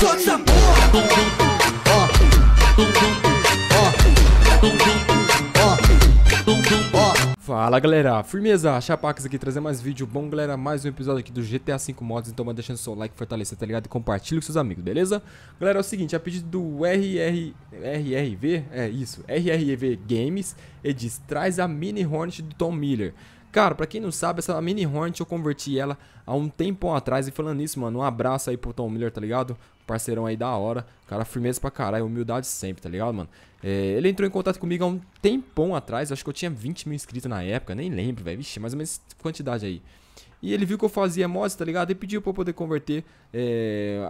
só dessa porra. Fala galera, firmeza, Chapax aqui, trazer mais vídeo bom galera, mais um episódio aqui do GTA V Mods. Então vai deixando seu like, fortalecer, tá ligado? E compartilha com seus amigos, beleza? Galera, é o seguinte, a pedido do RRV Games, ele diz, traz a Mini Hornet do Tom Miller. Cara, pra quem não sabe, essa Mini Hornet eu converti ela há um tempão atrás. E falando nisso, mano, um abraço aí pro Tom Miller, tá ligado? Parceirão aí da hora. Cara, firmeza pra caralho, humildade sempre, tá ligado, mano? Ele entrou em contato comigo há um tempão atrás. Acho que eu tinha 20 mil inscritos na época, nem lembro, velho. Vixe, mais ou menos quantidade aí. E ele viu que eu fazia mods, tá ligado? E pediu pra eu poder converter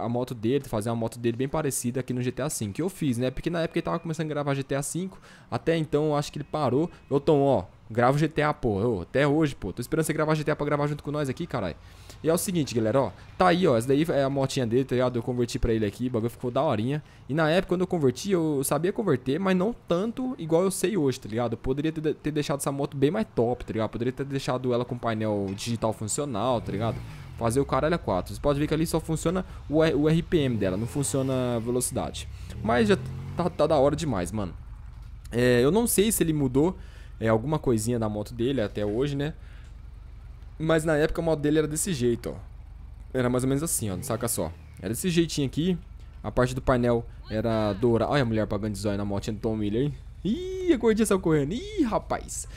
a moto dele, fazer uma moto dele bem parecida aqui no GTA V. Que eu fiz, né? Porque na época ele tava começando a gravar GTA V. Até então, eu acho que ele parou. Ô, Tom, ó, grava o GTA, pô. Ô, até hoje, pô. Tô esperando você gravar GTA pra gravar junto com nós aqui, caralho. E é o seguinte, galera, ó. Tá aí, ó. Essa daí é a motinha dele, tá ligado? Eu converti pra ele aqui. O bagulho ficou daorinha. E na época, quando eu converti, eu sabia converter, mas não tanto igual eu sei hoje, tá ligado? Eu poderia ter deixado essa moto bem mais top, tá ligado? Eu poderia ter deixado ela com painel digital funcional, tá ligado? Fazer o caralho a 4. Você pode ver que ali só funciona o RPM dela, não funciona a velocidade. Mas já tá da hora demais, mano. Eu não sei se ele mudou alguma coisinha da moto dele até hoje, né? Mas na época a moto dele era desse jeito, ó. Era mais ou menos assim, ó, saca só. Era desse jeitinho aqui. A parte do painel era dourada. Olha a mulher pagando de zóio na motinha do Tom Miller, hein? Ih, a gordinha saiu correndo. Ih, rapaz.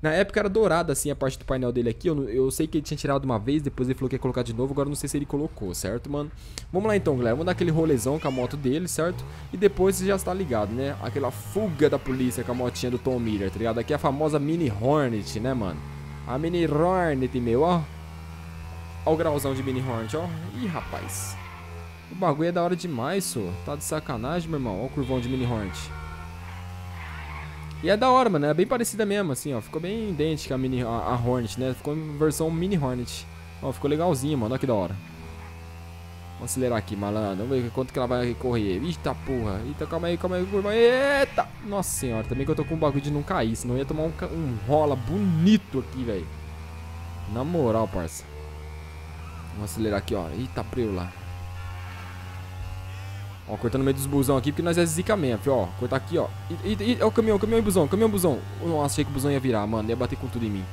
Na época era dourada, assim, a parte do painel dele aqui. Eu sei que ele tinha tirado uma vez, depois ele falou que ia colocar de novo. Agora eu não sei se ele colocou, certo, mano? Vamos lá então, galera. Vamos dar aquele rolezão com a moto dele, certo? E depois você já está ligado, né? Aquela fuga da polícia com a motinha do Tom Miller, tá ligado? Aqui é a famosa Mini Hornet, né, mano? A Mini Hornet, meu, ó. Ó o grauzão de Mini Hornet, ó. Ih, rapaz. O bagulho é da hora demais, só. Tá de sacanagem, meu irmão. Ó o curvão de Mini Hornet. E é da hora, mano. É bem parecida mesmo, assim, ó. Ficou bem idêntica a Hornet, né? Ficou em versão Mini Hornet. Ó, ficou legalzinho, mano. Olha que da hora. Vamos acelerar aqui, malandro. Vamos ver quanto que ela vai correr. Eita, porra. Eita, calma aí, calma aí. Curva. Eita. Nossa senhora. Também que eu tô com um bagulho de não cair. Senão eu ia tomar um rola bonito aqui, velho. Na moral, parça. Vamos acelerar aqui, ó. Eita, preu lá. Ó, cortando no meio dos busão aqui, porque nós é zica mesmo, filho, ó. Cortar aqui, ó. E ó, o caminhão e busão, caminhão e busão. Nossa, achei que o busão ia virar, mano. Ia bater com tudo em mim.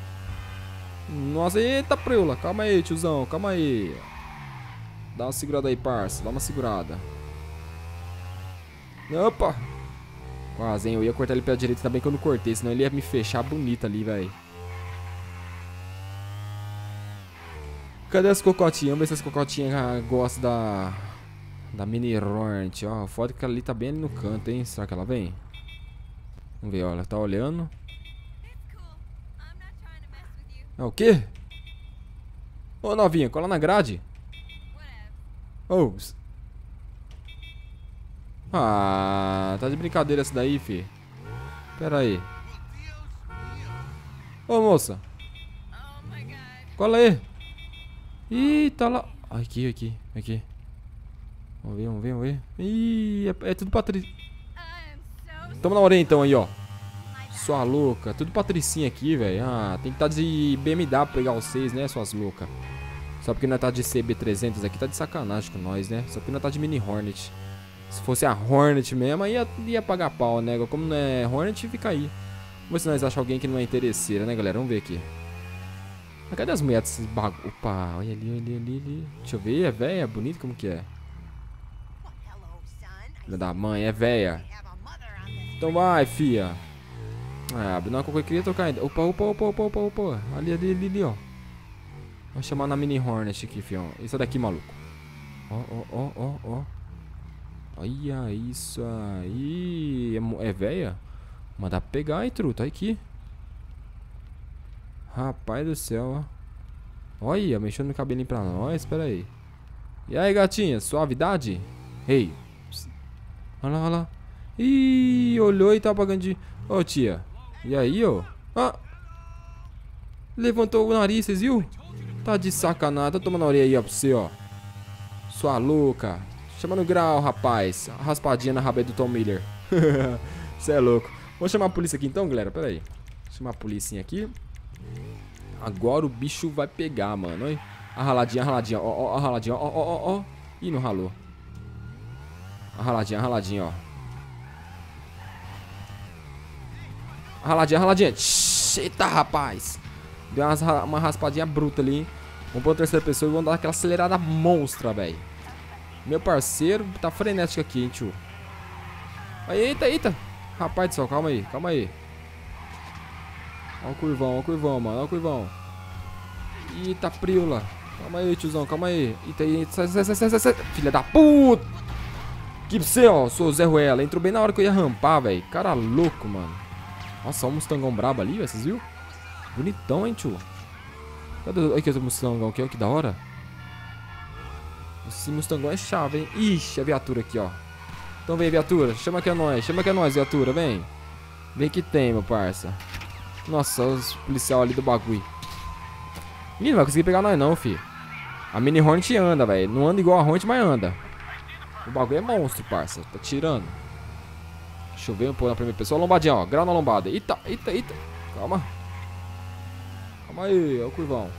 Nossa, eita preula. Calma aí, tiozão, calma aí. Dá uma segurada aí, parça. Dá uma segurada. Opa! Quase, hein. Eu ia cortar ele pela direita também, que eu não cortei. Senão ele ia me fechar bonito ali, velho. Cadê as cocotinhas? Vamos ver se as cocotinhas gostam da Mini Hornet, ó. Foda que ela ali tá bem ali no canto, hein? Será que ela vem? Vamos ver, ó. Ela tá olhando. É o quê? Ô, novinha, cola na grade. Oh. Ah, tá de brincadeira essa daí, fi. Pera aí. Ô, moça. Cola aí. Ih, tá lá. Aqui, aqui, aqui. Vamos ver, vamos ver, vamos ver. Ih, é tudo Patrícia. Toma na orelha então aí, ó. Sua louca. Tudo Patricinha aqui, velho. Ah, tem que estar de BMW pra pegar vocês, né, suas loucas. Só porque nós tá de CB300 aqui, tá de sacanagem com nós, né? Só porque nós tá de Mini Hornet. Se fosse a Hornet mesmo, aí ia pagar pau, né? Como não é Hornet, fica aí. Vamos ver se nós achamos alguém que não é interesseira, né, galera? Vamos ver aqui. Mas cadê as mulheres desses bagulho? Opa, olha ali, olha ali, ali. Deixa eu ver, é velha, é bonito, como que é? Filha da mãe, é véia. Então vai, fia. Ah, abriu uma coisa que eu queria trocar ainda. Opa, opa, opa, opa, opa, opa. Ali, ali, ali, ali, ó. Vou chamar na Mini Hornet aqui, fião. Isso daqui, maluco. Ó, ó, ó, ó, ó. Olha isso aí. É véia? Mandar pegar, hein, truta. Olha aqui. Rapaz do céu, ó. Olha, mexendo no cabelinho pra nós. Espera aí. E aí, gatinha? Suavidade? Ei. Hey. Olha lá, olha lá. Ih, olhou e tá apagando de... Ô, tia. E aí, ó. Ah. Levantou o nariz, vocês viu? Tá de sacanagem. Tá tomando a orelha aí, ó, pra você, ó. Sua louca. Chama no grau, rapaz. A raspadinha na rabeta do Tom Miller. Você é louco. Vamos chamar a polícia aqui então, galera. Pera aí. Chamar a polícia aqui. Agora o bicho vai pegar, mano. Olha. A raladinha, a raladinha. Ó, ó, a raladinha. Ó, ó, ó, ó. Ih, não ralou. Raladinha, ó. Raladinha. Eita, rapaz. Deu uma raspadinha bruta ali. Vamos pra terceira pessoa e vamos dar aquela acelerada monstra, velho. Meu parceiro tá frenético aqui, hein, tio. Eita. Rapaz do céu, calma aí. Ó o curvão, mano, ó o curvão. Eita, priula. Calma aí, tiozão, calma aí. Eita, sai. Filha da puta. Que você, ó, sou o Zé Ruela. Entrou bem na hora que eu ia rampar, velho. Cara louco, mano. Nossa, ó o Mustangão brabo ali, velho, vocês viram? Bonitão, hein, tio. Olha aqui o Mustangão aqui, ó, que da hora. Esse Mustangão é chave, hein. Ixi, a viatura aqui, ó. Então vem, viatura, chama que é nós, viatura, vem. Vem que tem, meu parça. Nossa, os policial ali do bagulho. Ih, não vai conseguir pegar nós não, fi. A Mini Hornet anda, velho. Não anda igual a Hornet, mas anda. O bagulho é monstro, parça. Tá tirando. Deixa eu ver um pouco na primeira pessoa. Lombadinha, ó. Grau na lombada. Eita. Calma aí, ó o curvão.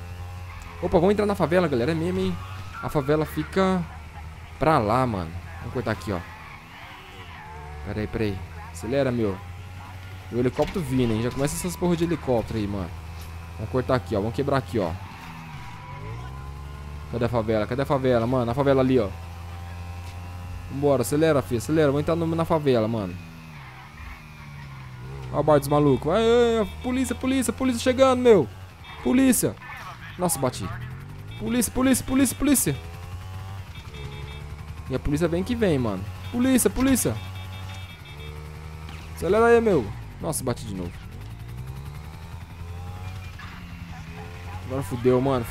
Opa, vamos entrar na favela, galera. É mesmo, hein? A favela fica pra lá, mano. Vamos cortar aqui, ó. Peraí. Acelera, meu. O helicóptero vindo, hein? Já começa essas porra de helicóptero aí, mano. Vamos cortar aqui, ó. Vamos quebrar aqui, ó. Cadê a favela, mano? A favela ali, ó. Vambora, acelera, filho. Acelera. Vamos entrar na favela, mano. Olha o bar dos malucos. Aê, polícia chegando, meu. Polícia. Nossa, bati. Polícia. E a polícia vem que vem, mano. Polícia. Acelera aí, meu. Nossa, bati de novo. Agora fudeu, mano.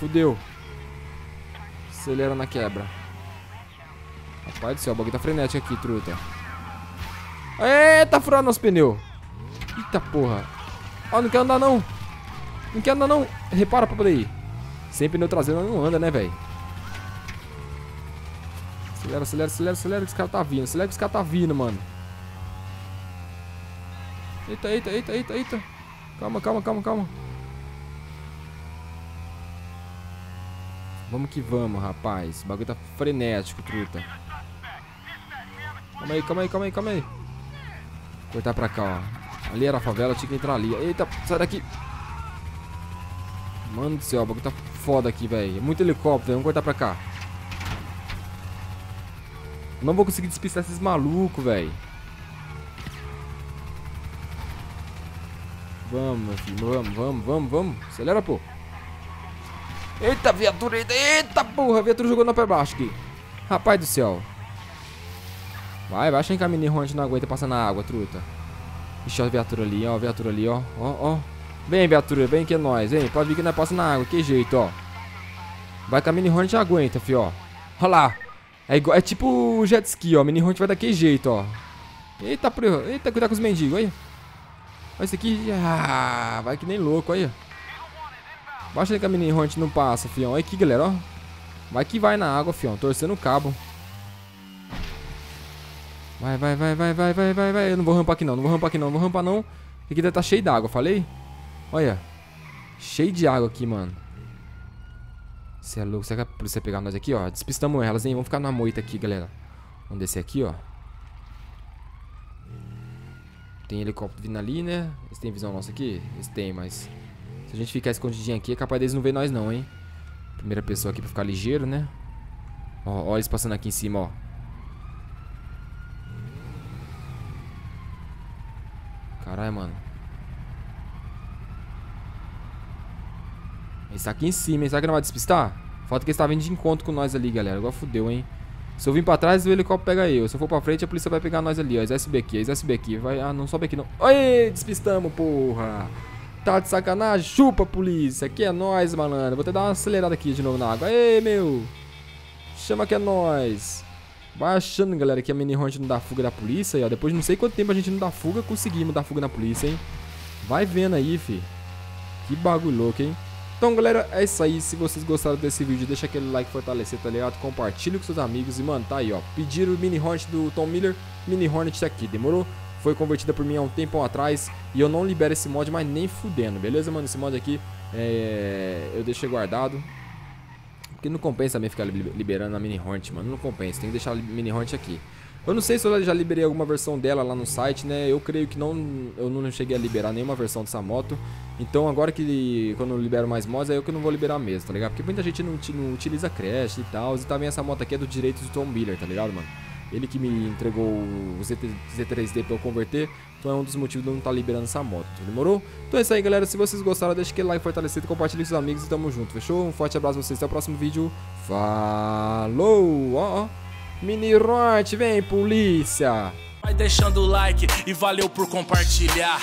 Acelera na quebra. Rapaz do céu, o bagulho tá frenético aqui, truta. Eita, furado nosso pneu. Eita, porra. Ó, não quero andar, não. Repara pra poder ir. Sem pneu traseiro não anda, né, velho. Acelera que esse cara tá vindo. Mano. Eita. Calma. Vamos que vamos, rapaz. O bagulho tá frenético, truta. Calma aí. Vou cortar pra cá, ó. Ali era a favela, eu tinha que entrar ali. Eita, sai daqui. Mano do céu, o bagulho tá foda aqui, velho. É muito helicóptero, vamos cortar pra cá. Eu não vou conseguir despistar esses malucos, velho. Vamos, filho, vamos. Acelera, pô. Eita, viatura. Eita, porra. A viatura jogou na pé baixo aqui. Rapaz do céu. Vai, achando que a Mini Hornet não aguenta passar na água, truta. Ixi, ó, a viatura ali, ó. Ó. Vem, viatura. Vem que é nóis, hein. Pode vir que não passa na água. Que jeito, ó. Vai que a Mini Hornet aguenta, fi, ó. Olha lá. É, igual, é tipo jet ski, ó. A Mini Hornet vai daquele jeito, ó. Eita, porra. Eita, cuidado com os mendigos, aí. Olha isso aqui. Ah, vai que nem louco, aí. Baixa aí que a Mini Hornet não passa, fião. Olha aqui, galera, ó. Vai que vai na água, fião. Torcendo o cabo. Vai. Eu não vou rampar aqui, não. Não vou rampar, não. Aqui deve tá cheio de água, falei? Olha. Cheio de água aqui, mano. Você é louco. Será que a polícia pegar nós aqui, ó? Despistamos elas, hein? Vamos ficar na moita aqui, galera. Vamos descer aqui, ó. Tem helicóptero vindo ali, né? Eles têm visão nossa aqui? Eles têm, mas... Se a gente ficar escondidinho aqui, é capaz deles não ver nós não, hein? Primeira pessoa aqui pra ficar ligeiro, né? Ó eles passando aqui em cima, ó. Caralho, mano. Eles tá aqui em cima, hein? Será que não vai despistar? Falta que eles tá vindo de encontro com nós ali, galera. Agora fodeu, hein? Se eu vir pra trás, o helicóptero pega eu. Se eu for pra frente, a polícia vai pegar nós ali, ó. Eles SB aqui. Vai... Ah, não sobe aqui, não. Aê, despistamos, porra! Tá de sacanagem? Chupa, polícia. Aqui é nóis, malandro. Vou até dar uma acelerada aqui de novo na água. Aê, meu. Chama que é nóis. Vai achando, galera, que a Mini Hornet não dá fuga da polícia. E, ó, depois de não sei quanto tempo a gente não dá fuga, conseguimos dar fuga na polícia, hein. Vai vendo aí, fi. Que bagulho louco, hein. Então, galera, é isso aí. Se vocês gostaram desse vídeo, deixa aquele like fortalecer, tá ligado? Compartilha com seus amigos. E, mano, tá aí, ó. Pediram o Mini Hornet do Tom Miller. Mini Hornet tá aqui, demorou? Foi convertida por mim há um tempão atrás. E eu não libero esse mod, mas nem fudendo. Beleza, mano? Esse mod aqui eu deixei guardado. Porque não compensa também ficar liberando a Mini Hornet, mano. Não compensa. Tem que deixar a Mini Hornet aqui. Eu não sei se eu já liberei alguma versão dela lá no site, né? Eu creio que não, eu não cheguei a liberar nenhuma versão dessa moto. Então agora que quando eu libero mais mods, é eu que não vou liberar mesmo, tá ligado? Porque muita gente não utiliza crash e tal. E também essa moto aqui é do direito do Tom Miller, tá ligado, mano? Ele que me entregou o Z3D pra eu converter. Então é um dos motivos de eu não estar liberando essa moto, demorou? Então é isso aí, galera. Se vocês gostaram, deixa aquele like fortalecido, compartilha com seus amigos e tamo junto, fechou? Um forte abraço pra vocês, até o próximo vídeo. Falou! Ó, ó. Mini Hornet, vem polícia! Vai deixando o like e valeu por compartilhar.